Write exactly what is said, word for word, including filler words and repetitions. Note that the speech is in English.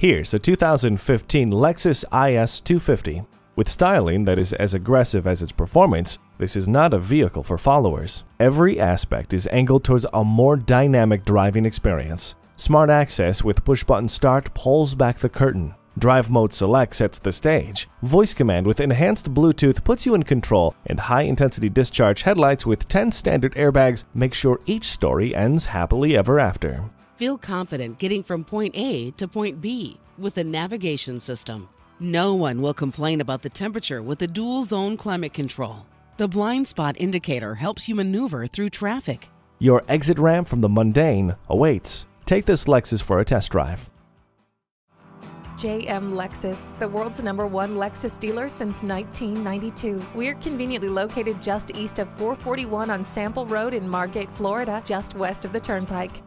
Here's a two thousand fifteen Lexus I S two fifty. With styling that is as aggressive as its performance, this is not a vehicle for followers. Every aspect is angled towards a more dynamic driving experience. Smart access with push-button start pulls back the curtain. Drive mode select sets the stage. Voice command with enhanced Bluetooth puts you in control, and high-intensity discharge headlights with ten standard airbags make sure each story ends happily ever after. Feel confident getting from point A to point B with a navigation system. No one will complain about the temperature with the dual-zone climate control. The blind spot indicator helps you maneuver through traffic. Your exit ramp from the mundane awaits. Take this Lexus for a test drive. J M Lexus, the world's number one Lexus dealer since nineteen ninety-two. We're conveniently located just east of four forty-one on Sample Road in Margate, Florida, just west of the Turnpike.